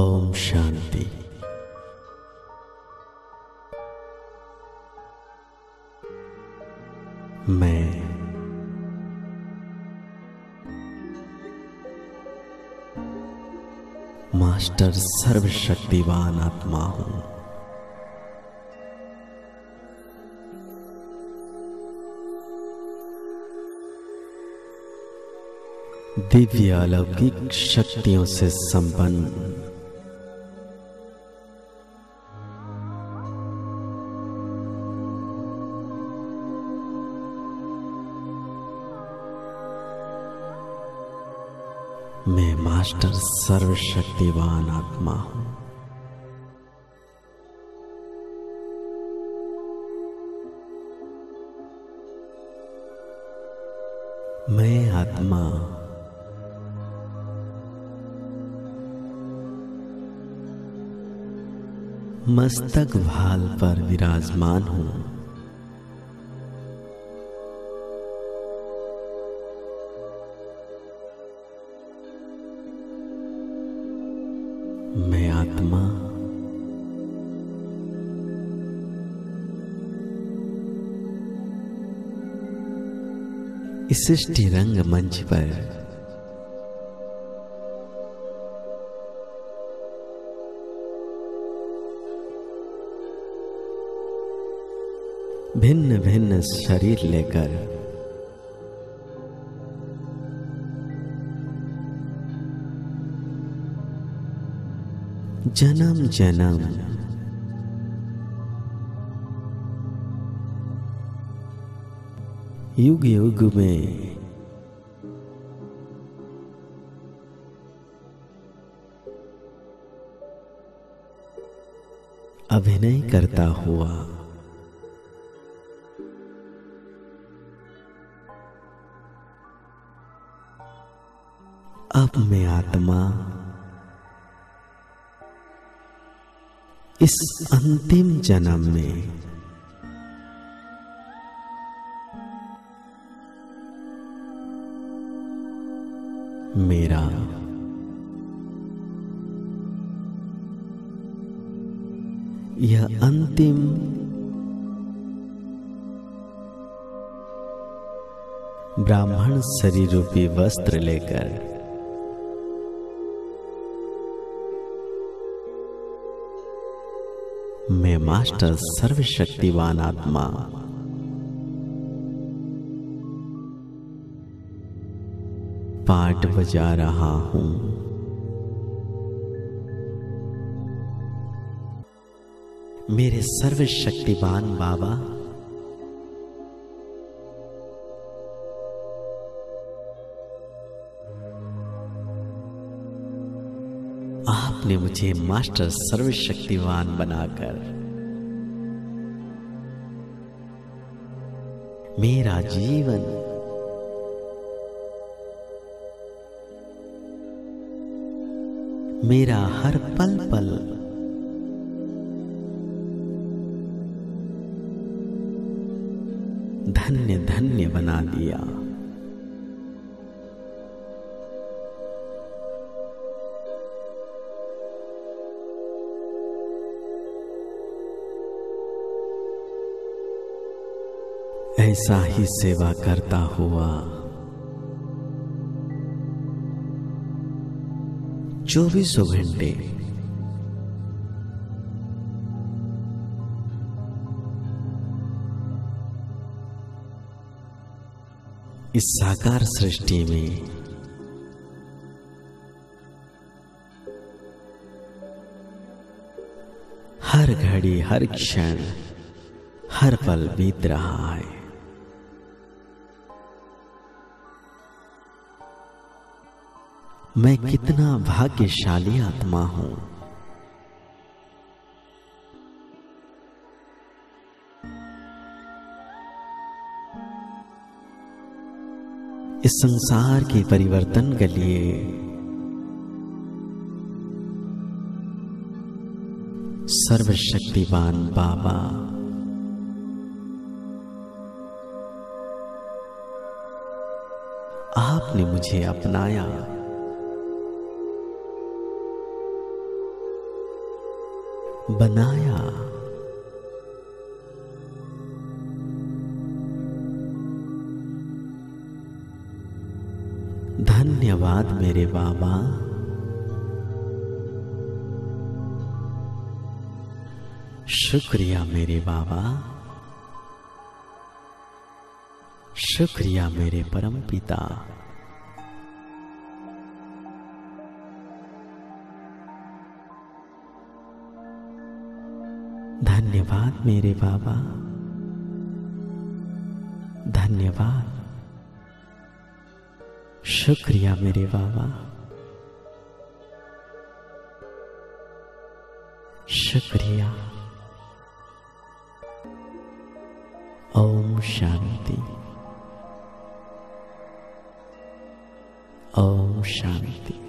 Om Shanti. मैं master सर्वशक्तिवान आत्मा हूं। दिव्य अलौकिक शक्तियों से संपन्न मैं मास्टर सर्वशक्तिवान आत्मा हूं। मैं आत्मा मस्तक भाल पर विराजमान हूं। मैं आत्मा सृष्टि रंग मंच पर भिन्न भिन्न शरीर लेकर जन्म जन्म युग युग में अभिनय करता हुआ अब मैं आत्मा इस अंतिम जन्म में मेरा यह अंतिम ब्राह्मण शरीर रूपी वस्त्र लेकर मैं मास्टर सर्वशक्तिवान आत्मा पाठ बजा रहा हूं। मेरे सर्वशक्तिवान बाबा आपने मुझे मास्टर सर्वशक्तिवान बनाकर मेरा जीवन मेरा हर पल पल धन्य धन्य बना दिया। ऐसा ही सेवा करता हुआ 24 घंटे इस साकार सृष्टि में हर घड़ी हर क्षण हर पल बीत रहा है। मैं कितना भाग्यशाली आत्मा हूं। इस संसार के परिवर्तन के लिए सर्वशक्तिवान बाबा आपने मुझे अपनाया। बनाया धन्यवाद मेरे बाबा, शुक्रिया मेरे बाबा, शुक्रिया मेरे परम पिता। धन्यवाद मेरे बाबा, धन्यवाद, शुक्रिया मेरे बाबा, शुक्रिया। ओम शांति, ओम शांति।